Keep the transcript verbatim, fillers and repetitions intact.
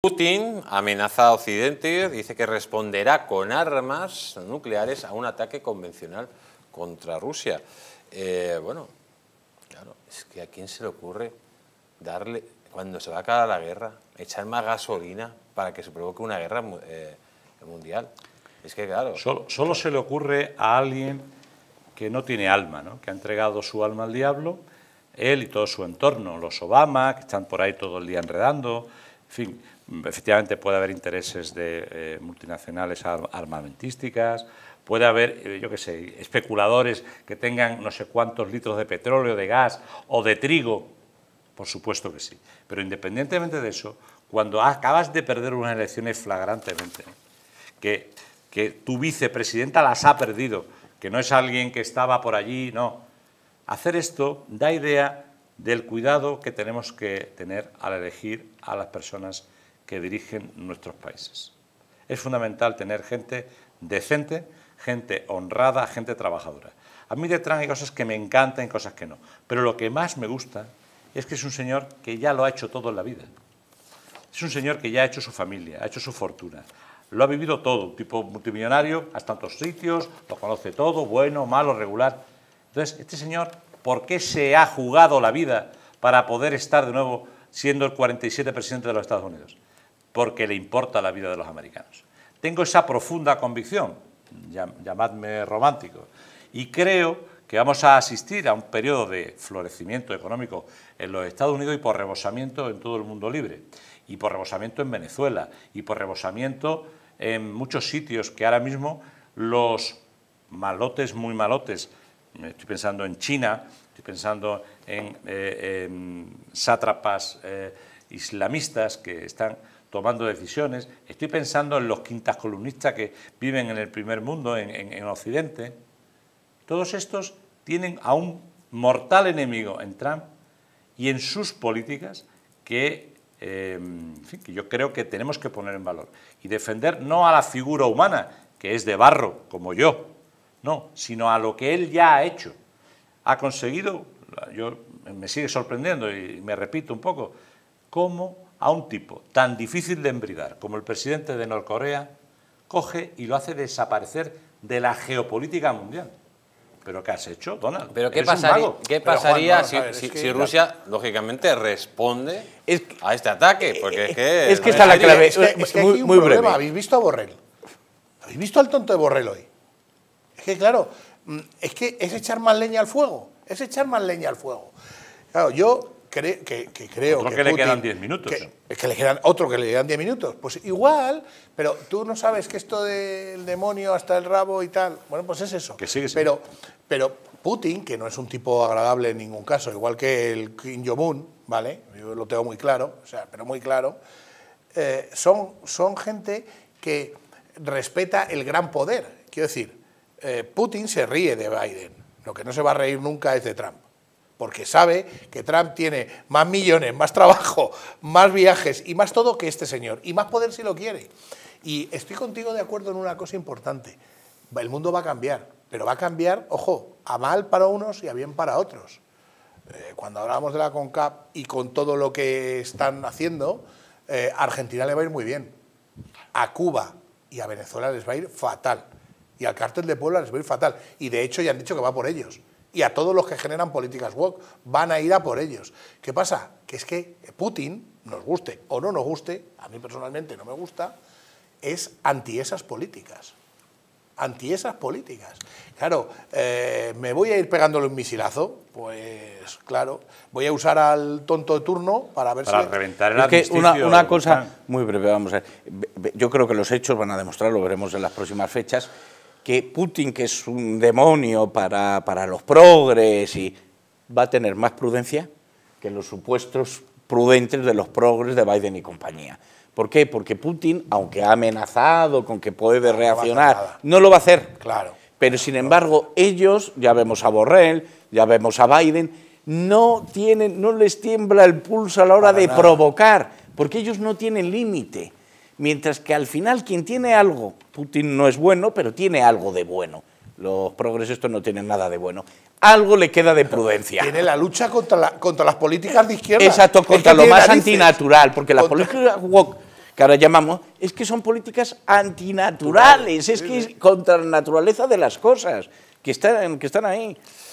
Putin amenaza a Occidente, dice que responderá con armas nucleares a un ataque convencional contra Rusia. Eh, bueno, claro, es que a quién se le ocurre darle, cuando se va a acabar la guerra, echar más gasolina para que se provoque una guerra eh, mundial. Es que claro... Solo, solo se le ocurre a alguien que no tiene alma, ¿no? Que ha entregado su alma al diablo, él y todo su entorno, los Obama, que están por ahí todo el día enredando. En fin, efectivamente puede haber intereses de eh, multinacionales armamentísticas, puede haber, eh, yo qué sé, especuladores que tengan no sé cuántos litros de petróleo, de gas o de trigo, por supuesto que sí. Pero independientemente de eso, cuando acabas de perder unas elecciones flagrantemente, ¿no? que, que tu vicepresidenta las ha perdido, que no es alguien que estaba por allí, no. Hacer esto da idea del cuidado que tenemos que tener al elegir a las personas que dirigen nuestros países. Es fundamental tener gente decente, gente honrada, gente trabajadora. A mí de Trump hay cosas que me encantan y cosas que no, pero lo que más me gusta es que es un señor que ya lo ha hecho todo en la vida. Es un señor que ya ha hecho su familia, ha hecho su fortuna, lo ha vivido todo, un tipo multimillonario, hasta tantos sitios, lo conoce todo, bueno, malo, regular. Entonces, este señor, ¿por qué se ha jugado la vida para poder estar de nuevo siendo el cuarenta y siete presidente de los Estados Unidos? Porque le importa la vida de los americanos. Tengo esa profunda convicción, llamadme romántico, y creo que vamos a asistir a un periodo de florecimiento económico en los Estados Unidos y por rebosamiento en todo el mundo libre, y por rebosamiento en Venezuela, y por rebosamiento en muchos sitios que ahora mismo los malotes, muy malotes, estoy pensando en China, estoy pensando en, eh, en sátrapas eh, islamistas que están tomando decisiones, estoy pensando en los quintas columnistas que viven en el primer mundo, en, en, en Occidente. Todos estos tienen a un mortal enemigo en Trump y en sus políticas que, eh, en fin, que yo creo que tenemos que poner en valor y defender no a la figura humana, que es de barro, como yo, no, sino a lo que él ya ha hecho. Ha conseguido, yo, me sigue sorprendiendo y me repito un poco, cómo a un tipo tan difícil de embridar como el presidente de Norcorea coge y lo hace desaparecer de la geopolítica mundial. ¿Pero qué has hecho, Donald? ¿Pero qué pasaría, ¿qué pasaría Pero, Juan, no, si, si, que, si Rusia, claro, lógicamente, responde es, a este ataque? Porque es que, es que está la clave. Es que, es que muy, hay un muy breve. ¿Habéis visto a Borrell? ¿Habéis visto al tonto de Borrell hoy? Es que, claro, es que es echar más leña al fuego. Es echar más leña al fuego. Claro, yo cre que, que creo otro que, que Putin, le quedan diez minutos. Que, es que le quedan otro que le quedan diez minutos. Pues igual, pero tú no sabes que esto del demonio hasta el rabo y tal. Bueno, pues es eso. Que sigue siendo. Pero, pero Putin, que no es un tipo agradable en ningún caso, igual que el Kim Jong-un, ¿vale? Yo lo tengo muy claro, o sea, pero muy claro. Eh, son, son gente que respeta el gran poder. Quiero decir, Eh, Putin se ríe de Biden, lo que no se va a reír nunca es de Trump, porque sabe que Trump tiene más millones, más trabajo, más viajes y más todo que este señor, y más poder si lo quiere. Y estoy contigo de acuerdo en una cosa importante, el mundo va a cambiar, pero va a cambiar, ojo, a mal para unos y a bien para otros. Eh, cuando hablábamos de la CONCAP y con todo lo que están haciendo, eh, a Argentina le va a ir muy bien, a Cuba y a Venezuela les va a ir fatal. Y al cártel de Puebla les va a ir fatal. Y de hecho ya han dicho que va por ellos. Y a todos los que generan políticas woke van a ir a por ellos. ¿Qué pasa? Que es que Putin, nos guste o no nos guste, a mí personalmente no me gusta, es anti esas políticas. Anti esas políticas. Claro, eh, me voy a ir pegándole un misilazo, pues claro, voy a usar al tonto de turno para ver para si... Para reventar el armisticio. Una, una cosa muy breve, vamos a ver. Yo creo que los hechos van a demostrar, lo veremos en las próximas fechas, que Putin, que es un demonio para, para los progres, y va a tener más prudencia que los supuestos prudentes de los progres de Biden y compañía. ¿Por qué? Porque Putin, aunque ha amenazado con que puede reaccionar, no lo va a hacer. Claro. Pero sin embargo, ellos, ya vemos a Borrell, ya vemos a Biden, no tienen, no les tiembla el pulso a la hora de provocar, porque ellos no tienen límite. Mientras que al final quien tiene algo, Putin no es bueno, pero tiene algo de bueno. Los progres estos no tienen nada de bueno. Algo le queda de prudencia. Tiene la lucha contra, la, contra las políticas de izquierda. Exacto, contra lo más antinatural, porque las políticas que ahora llamamos, es que son políticas antinaturales, es que es contra la naturaleza de las cosas que están, que están ahí.